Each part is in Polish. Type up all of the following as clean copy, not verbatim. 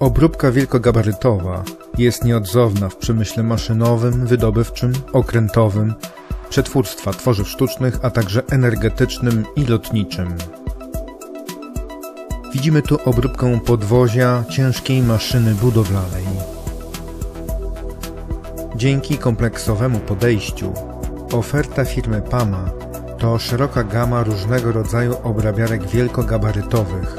Obróbka wielkogabarytowa jest nieodzowna w przemyśle maszynowym, wydobywczym, okrętowym, przetwórstwa tworzyw sztucznych, a także energetycznym i lotniczym. Widzimy tu obróbkę podwozia ciężkiej maszyny budowlanej. Dzięki kompleksowemu podejściu oferta firmy PAMA to szeroka gama różnego rodzaju obrabiarek wielkogabarytowych,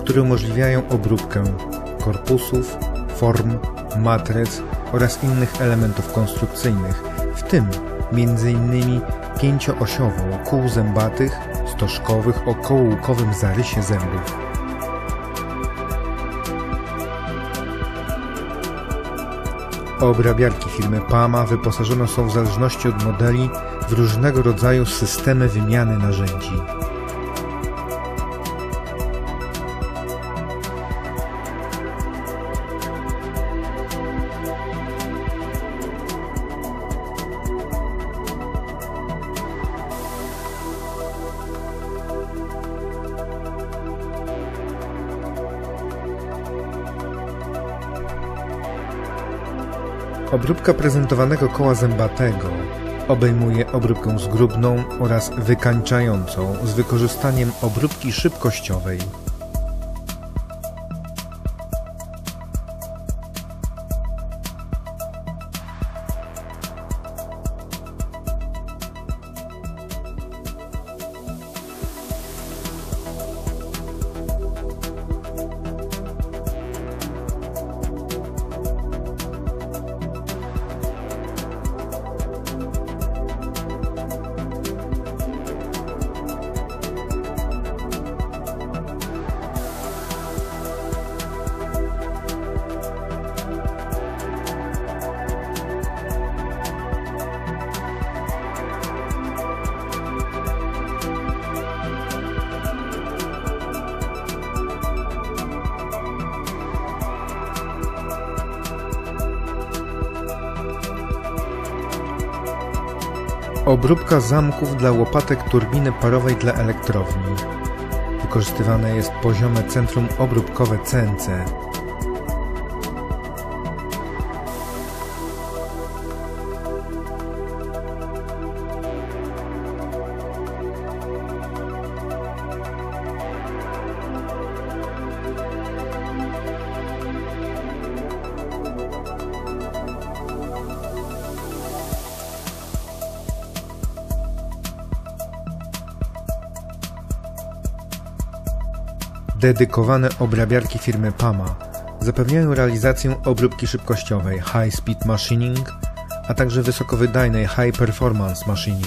które umożliwiają obróbkę korpusów, form, matryc oraz innych elementów konstrukcyjnych, w tym m.in. pięcioosiową kół zębatych, stożkowych o kołółkowym zarysie zębów. Obrabiarki firmy PAMA wyposażone są w zależności od modeli w różnego rodzaju systemy wymiany narzędzi. Obróbka prezentowanego koła zębatego obejmuje obróbkę zgrubną oraz wykańczającą z wykorzystaniem obróbki szybkościowej. Obróbka zamków dla łopatek turbiny parowej dla elektrowni. Wykorzystywane jest poziome centrum obróbkowe CNC. Dedykowane obrabiarki firmy PAMA zapewniają realizację obróbki szybkościowej High Speed Machining, a także wysokowydajnej High Performance Machining.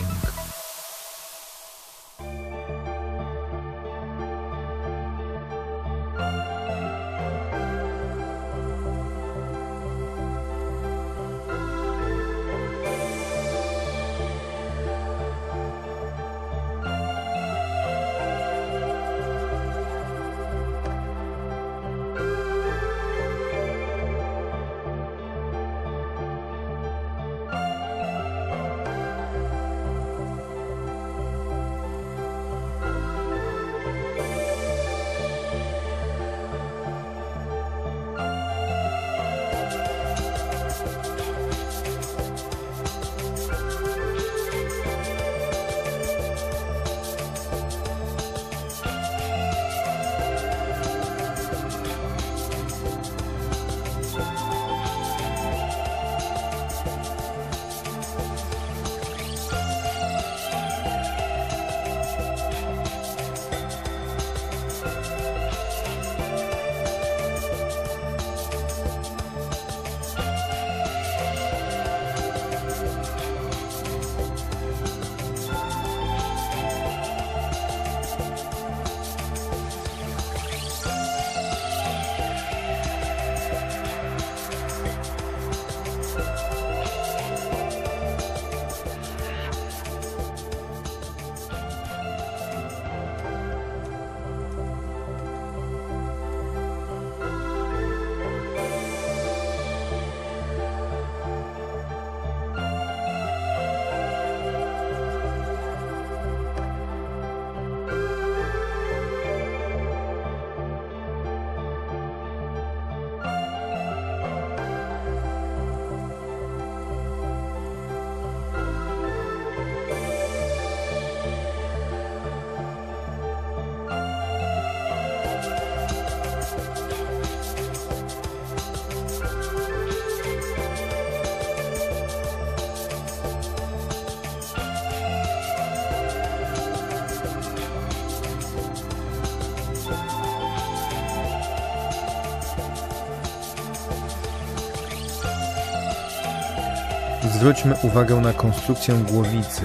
Zwróćmy uwagę na konstrukcję głowicy.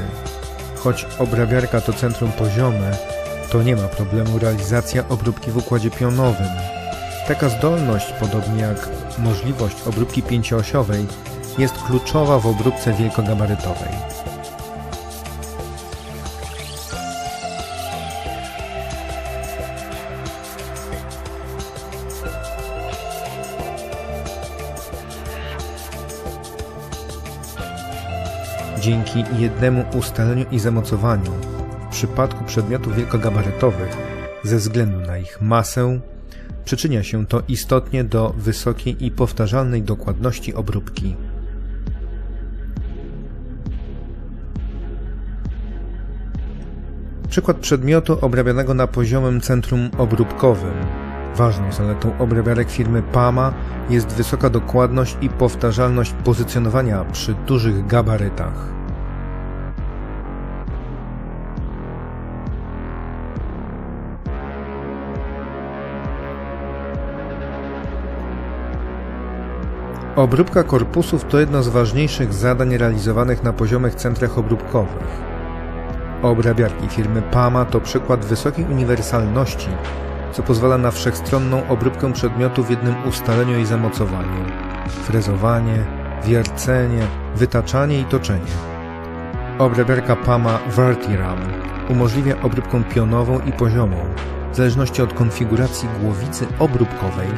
Choć obrabiarka to centrum poziome, to nie ma problemu realizacja obróbki w układzie pionowym. Taka zdolność, podobnie jak możliwość obróbki pięcioosiowej, jest kluczowa w obróbce wielkogabarytowej. Dzięki jednemu ustaleniu i zamocowaniu w przypadku przedmiotów wielkogabarytowych ze względu na ich masę przyczynia się to istotnie do wysokiej i powtarzalnej dokładności obróbki. Przykład przedmiotu obrabianego na poziomym centrum obróbkowym. Ważną zaletą obrabiarek firmy PAMA jest wysoka dokładność i powtarzalność pozycjonowania przy dużych gabarytach. Obróbka korpusów to jedno z ważniejszych zadań realizowanych na poziomych centrach obróbkowych. Obrabiarki firmy PAMA to przykład wysokiej uniwersalności, co pozwala na wszechstronną obróbkę przedmiotu w jednym ustaleniu i zamocowaniu. Frezowanie, wiercenie, wytaczanie i toczenie. Obrabiarka PAMA Vertiram umożliwia obróbkę pionową i poziomą, w zależności od konfiguracji głowicy obróbkowej.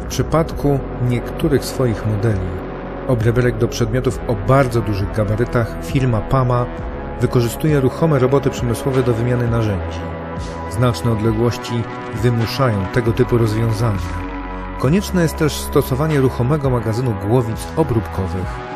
W przypadku niektórych swoich modeli, obrabiarek do przedmiotów o bardzo dużych gabarytach, firma PAMA wykorzystuje ruchome roboty przemysłowe do wymiany narzędzi. Znaczne odległości wymuszają tego typu rozwiązania. Konieczne jest też stosowanie ruchomego magazynu głowic obróbkowych.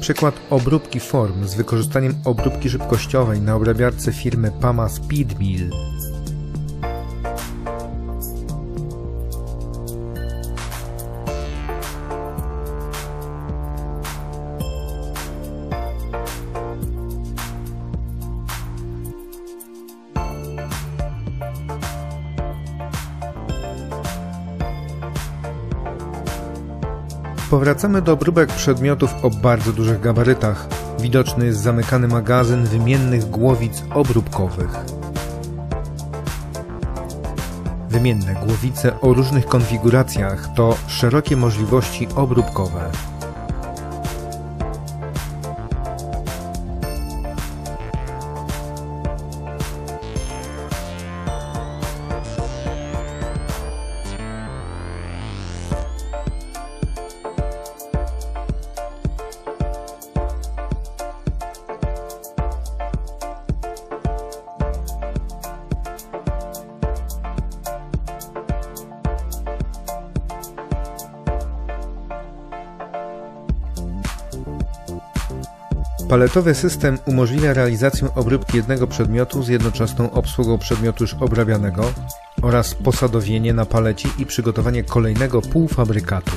Przykład obróbki form z wykorzystaniem obróbki szybkościowej na obrabiarce firmy PAMA Speedmill. Powracamy do obróbek przedmiotów o bardzo dużych gabarytach. Widoczny jest zamykany magazyn wymiennych głowic obróbkowych. Wymienne głowice o różnych konfiguracjach to szerokie możliwości obróbkowe. Paletowy system umożliwia realizację obróbki jednego przedmiotu z jednoczesną obsługą przedmiotu już obrabianego oraz posadowienie na palecie i przygotowanie kolejnego półfabrykatu.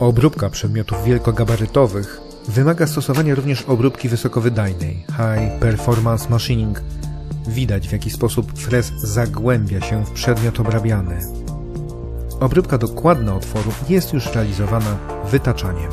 Obróbka przedmiotów wielkogabarytowych wymaga stosowania również obróbki wysokowydajnej, High Performance Machining. Widać, w jaki sposób frez zagłębia się w przedmiot obrabiany. Obróbka dokładna otworu jest już realizowana wytaczaniem.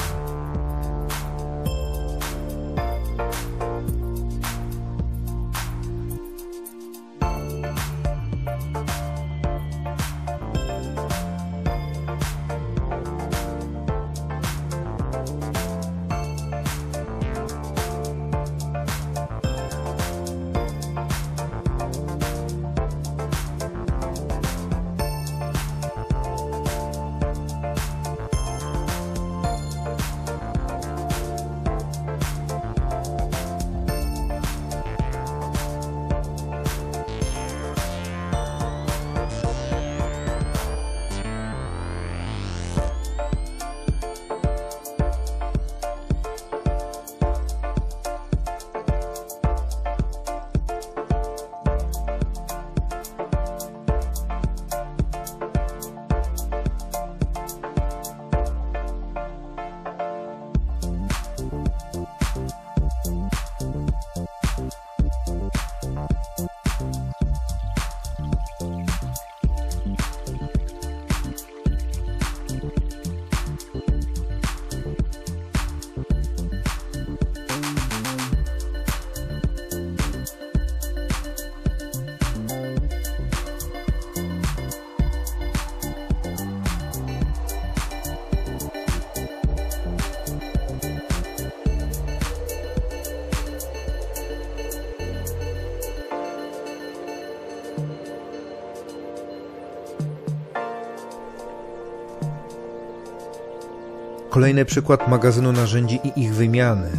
Kolejny przykład magazynu narzędzi i ich wymiany.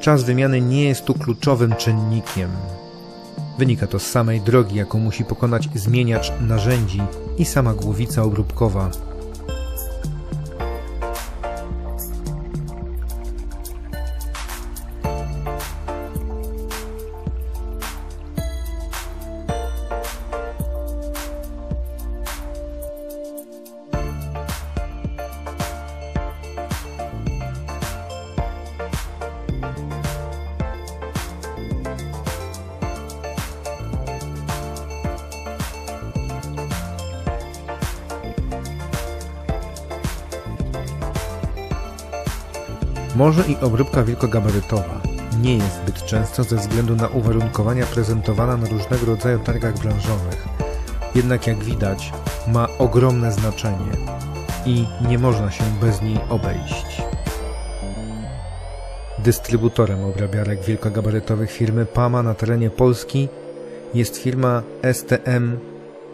Czas wymiany nie jest tu kluczowym czynnikiem. Wynika to z samej drogi, jaką musi pokonać zmieniacz narzędzi i sama głowica obróbkowa. Może i obróbka wielkogabarytowa nie jest zbyt często ze względu na uwarunkowania prezentowana na różnego rodzaju targach branżowych. Jednak jak widać, ma ogromne znaczenie i nie można się bez niej obejść. Dystrybutorem obrabiarek wielkogabarytowych firmy PAMA na terenie Polski jest firma STM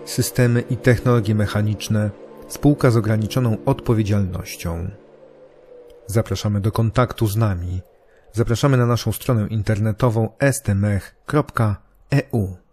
Systemy i Technologie Mechaniczne, spółka z ograniczoną odpowiedzialnością. Zapraszamy do kontaktu z nami. Zapraszamy na naszą stronę internetową stmech.eu.